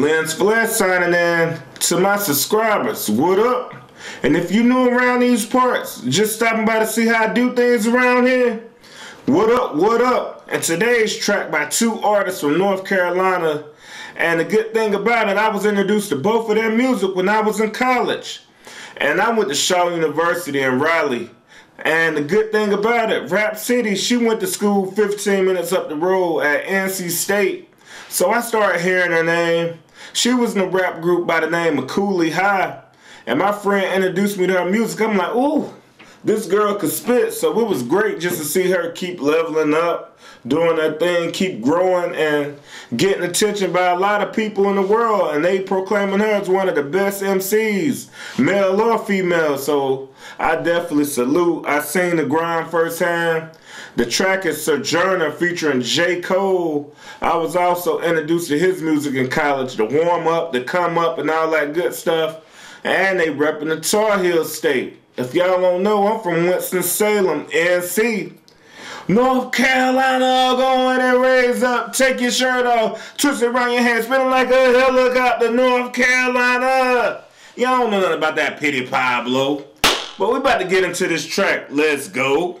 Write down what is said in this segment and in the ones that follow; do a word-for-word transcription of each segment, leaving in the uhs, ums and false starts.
Lens Flare signing in to my subscribers. What up? And if you're new around these parts, just stopping by to see how I do things around here. What up, what up? And today's track by two artists from North Carolina. And the good thing about it, I was introduced to both of their music when I was in college. And I went to Shaw University in Raleigh. And the good thing about it, Rap City, she went to school fifteen minutes up the road at N C State. So I started hearing her name. She was in a rap group by the name of Cooley High. And my friend introduced me to her music. I'm like, ooh, this girl could spit. So it was great just to see her keep leveling up, doing her thing, keep growing, and getting attention by a lot of people in the world. And they proclaiming her as one of the best M Cs, male or female. So I definitely salute. I seen the grind firsthand. The track is Sojourner featuring J. Cole. I was also introduced to his music in college, the warm up, the come up, and all that good stuff. And they repping the Tar Heel state. If y'all don't know, I'm from Winston-Salem, N C. North Carolina, go in and raise up. Take your shirt off, twist it around your hand, spin it like a helicopter, North Carolina. Y'all don't know nothing about that pity Pablo. But we about to get into this track. Let's go.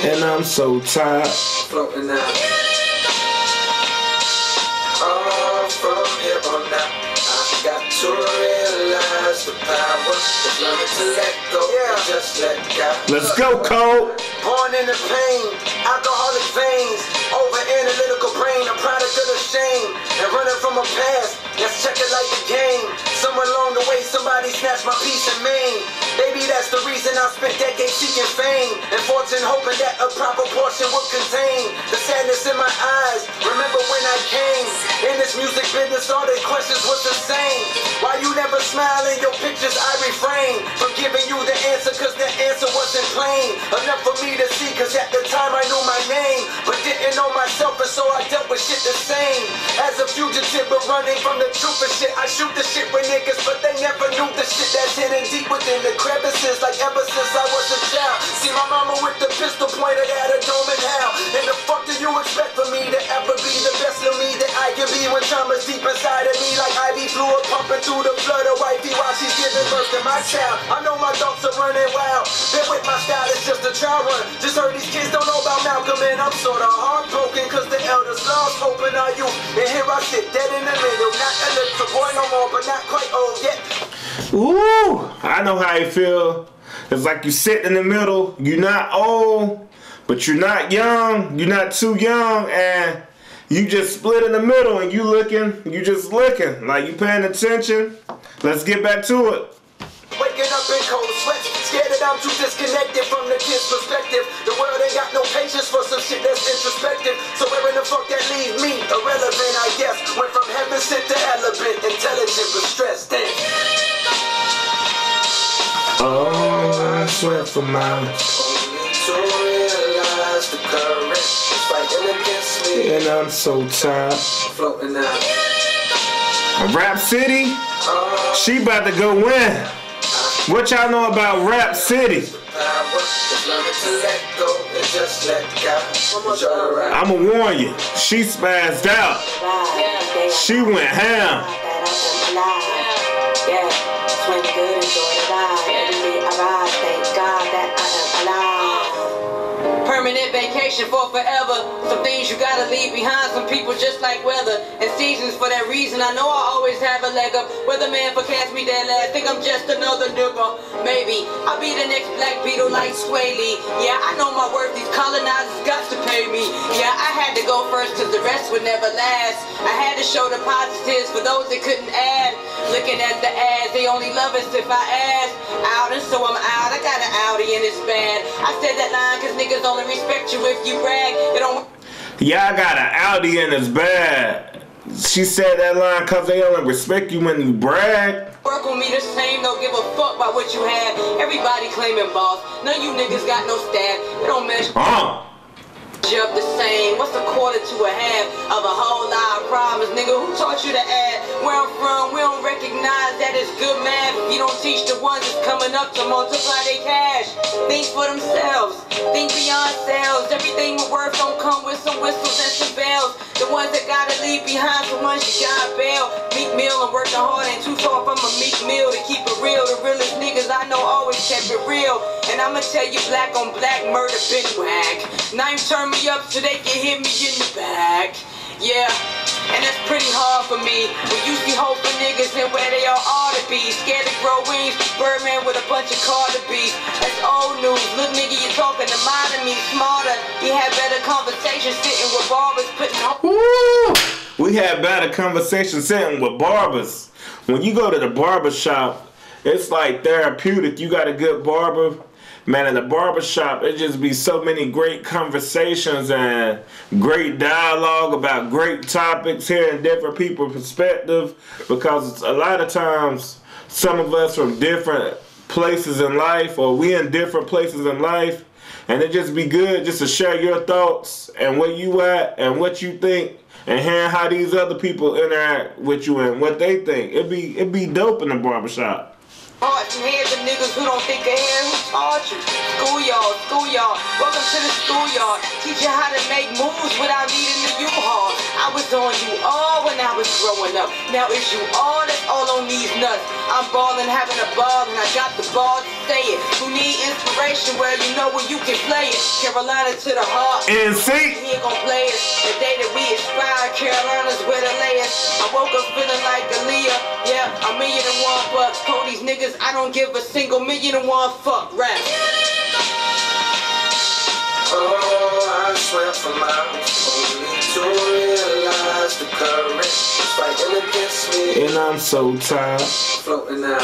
And I'm so tired. Floating out. Oh, from here on out, I got to realize the power. It's learning to let go, yeah. Just let go. Let's go, Cole. Born in the pain, alcoholic veins, over analytical brain, a product of the shame, and running from a past. Let's check it like a game. Somewhere along the way, somebody snatched my piece of mane. Baby, that's the reason I spent decades seeking fame and fortune, hoping that a proper portion would contain the sadness in my eyes. Remember when I came in this music business, all the questions was the same. Why you never smile in your pictures, I refrain from giving you the answer, cause the answer wasn't plain enough for me to see, cause at the time I knew my name but didn't know myself, and so I dealt with shit the same as a fugitive, but running from the truth and shit. I shoot the shit with niggas, but they never knew the shit that's hidden deep within the crevices, like ever since I was a child. See my mama with the pistol pointed at her dome and how. And the fuck do you expect for me to ever be the best of me that I can be when trauma is deep inside of me, like Ivy fluid pumping through the blood of wifey while she's giving birth to my child. I know my thoughts are running wild. Then with my style, it's just a trial run. Just heard these kids don't know about Malcolm, and I'm sorta heartbroken, cause the elders lost hope in our youth. And here I sit dead in the middle, not a little boy no more, but not quite old yet. Ooh, I know how you feel. It's like you sit in the middle. You're not old, but you're not young. You're not too young, and you just split in the middle, and you looking, you just looking, like you paying attention. Let's get back to it. Waking up in cold sweat, scared that I'm too disconnected from the kid's perspective. The world ain't got no patience for some shit that's introspective. So where in the fuck that leave me? Irrelevant, I guess. Went from heaven sent to element, intelligent but stressed. Oh, I swear for mine. Only to realize the current is fighting against me. And I'm so tired. Floating out. Rap City? Uh, she about to go in. What y'all know about Rap City? I'ma warn you, she spazzed out. She went ham. Permanent vacation for forever. Some things you gotta leave behind, some people just like weather and seasons. For that reason, I know I always have a leg up. Weatherman forecast me dead last. Think I'm just another nigga. Maybe I'll be the next Black Beetle like Sway Lee. Yeah, I know my worth. These colonizers got to pay me. Yeah, I had to go first, cause the rest would never last. I had to show the positives for those that couldn't add. Looking at the ads, they only love us if I ask. Out, and so I'm out. I got an Audi and it's bad. I said that line cause niggas only respect you if you brag. They don't. y'all got an Audi in his bag. She said that line because they only respect you when you brag. Work on me the same, don't give a fuck about what you have. Everybody claiming boss. None of you niggas got no staff. It don't measure uh. up the same. What's a quarter to a half of a whole lot of problems, nigga? Who taught you to add? Where I'm from, we don't recognize that it's good math. You don't teach the ones that's coming up to multiply their cash. Think for themselves. Think beyond sales. Everything with worth don't come with some whistles and some bells. The ones that gotta leave behind, the ones you gotta bail. Meek meal and working hard ain't too far from a meek meal. To keep it real, the realest niggas I know always kept it real. And I'ma tell you, black on black murder been whack. Nine turn me up so they can hit me in the back. Yeah, and that's pretty hard for me. We used to hope for niggas and where they all ought to be. Scared to grow wings, Birdman with a bunch of cardabes. That's old news. Look, nigga, you talking to mine and me smarter. He had better conversations sitting with barbers putting on. Woo! We had better conversations sitting with barbers. When you go to the barber shop, it's like therapeutic. You got a good barber. Man, in the barbershop, it just be so many great conversations and great dialogue about great topics, hearing different people's perspective, because a lot of times some of us from different places in life, or we in different places in life, and it just be good just to share your thoughts and where you at and what you think and hearing how these other people interact with you and what they think. It be, it be dope in the barbershop. Hearts and heads of niggas who don't think of hair, who taught you? Schoolyard, schoolyard, welcome to the schoolyard. Teach you how to make moves without needing the U-Haul. I was on you all when I was growing up. Now it's you all that's all on these nuts. I'm ballin', having a ball, and I got the ball to say it. You need inspiration, well, you know where you can play it. Carolina to the heart, N C He ain't gon' play it. The day that we inspire, Carolina's where the lay is. I woke up feeling like Aaliyah. Yeah, a million and one bucks. Told these niggas I don't give a single million and one fuck rap. Oh, I swear for my, to realize the current, and I'm so tired. Floating out.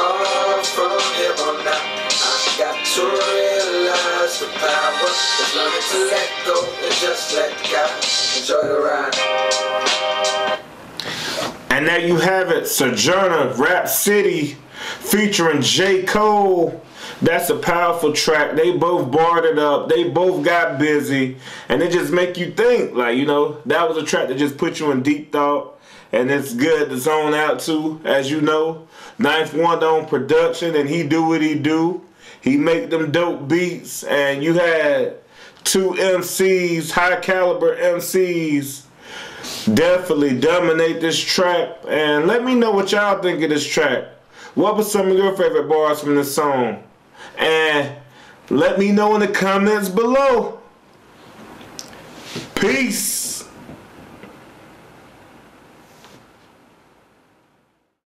Oh, from here on out, I got to realize the power. It's learning to let go and just let God enjoy the ride. And there you have it, Sojourner, Rap City, featuring J. Cole. That's a powerful track. They both barred it up. They both got busy. And it just make you think. Like, you know, that was a track that just put you in deep thought. And it's good to zone out to, as you know. ninth Wonder on production, and he do what he do. He make them dope beats. And you had two M Cs, high caliber M Cs, definitely dominate this track. And let me know what y'all think of this track. What were some of your favorite bars from this song? And let me know in the comments below. Peace.